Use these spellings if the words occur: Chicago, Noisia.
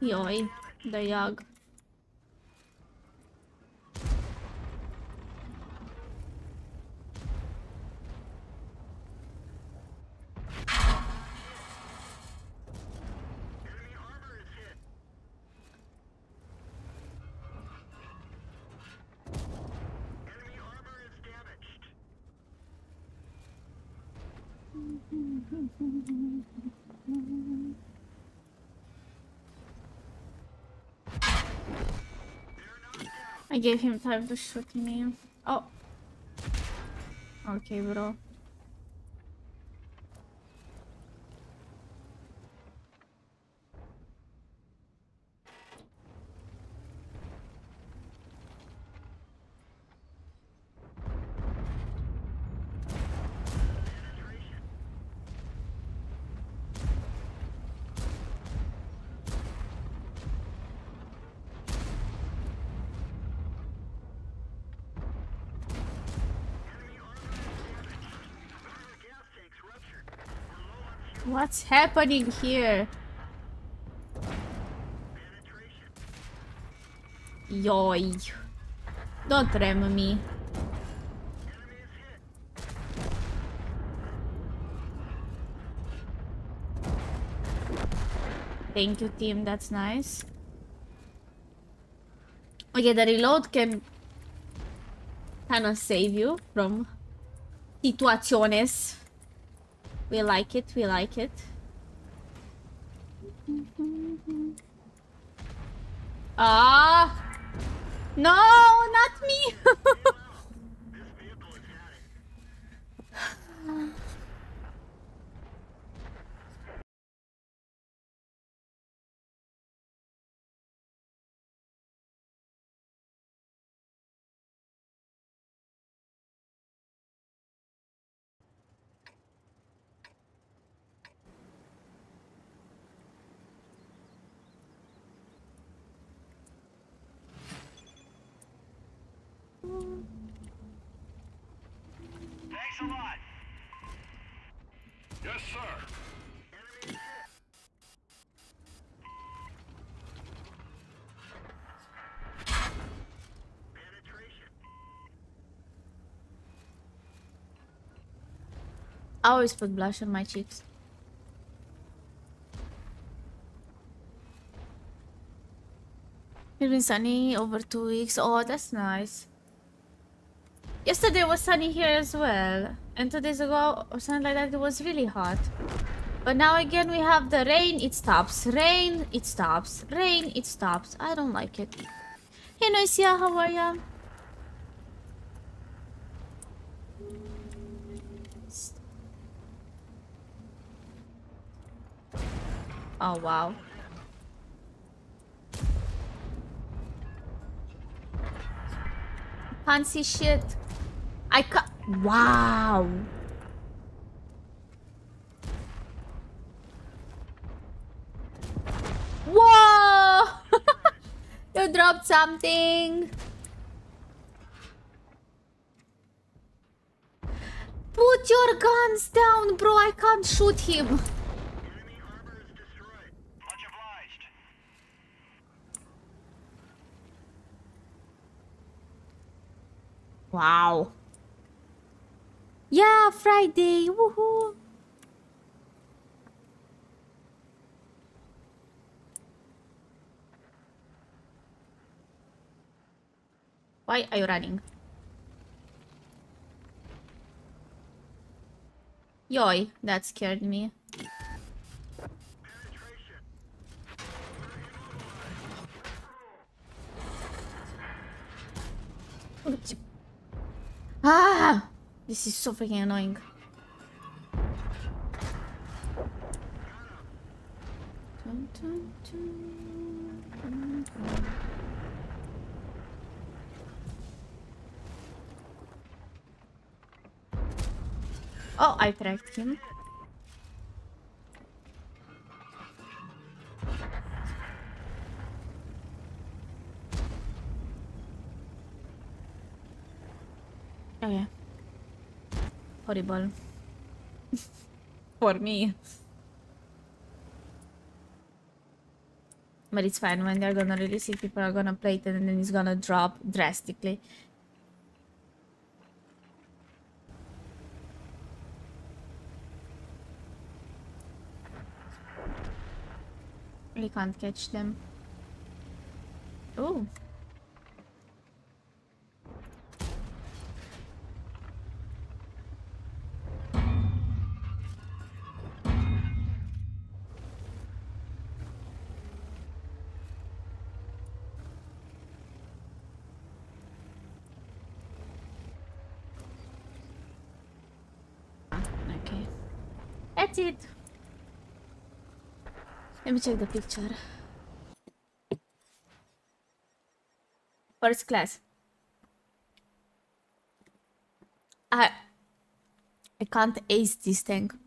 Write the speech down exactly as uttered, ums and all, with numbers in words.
Joj, de jag. I gave him time to shoot me. Oh. Okay, bro. What's happening here? Yoi. Don't ram me. Thank you, team. That's nice. Okay, the reload can kind of save you from situaciones. We like it, we like it. Ah! No, not me! Thanks a lot. Yes, sir. Penetration. I always put blush on my cheeks. It's been sunny over two weeks. Oh, that's nice. Yesterday was sunny here as well, and two days ago or something like that it was really hot. But now again we have the rain, it stops. Rain, it stops. Rain, it stops. I don't like it. Hey Noisia, how are ya? Oh wow. Can't see shit. I ca- Wow! Whoa! You dropped something! Put your guns down, bro! I can't shoot him! Enemy armor is destroyed. Much obliged. Wow. Yeah, Friday, woohoo! Why are you running? Yoi, that scared me. Ah! This is so freaking annoying. Dun, dun, dun, dun, dun. Oh, I tracked him. Oh yeah. Horrible. For me. but it's fine. When they're gonna release it, people are gonna play it and then it's gonna drop drastically. We can't catch them. Oh. Okay. That's it. Let me check the picture. First class. I I can't ace this tank.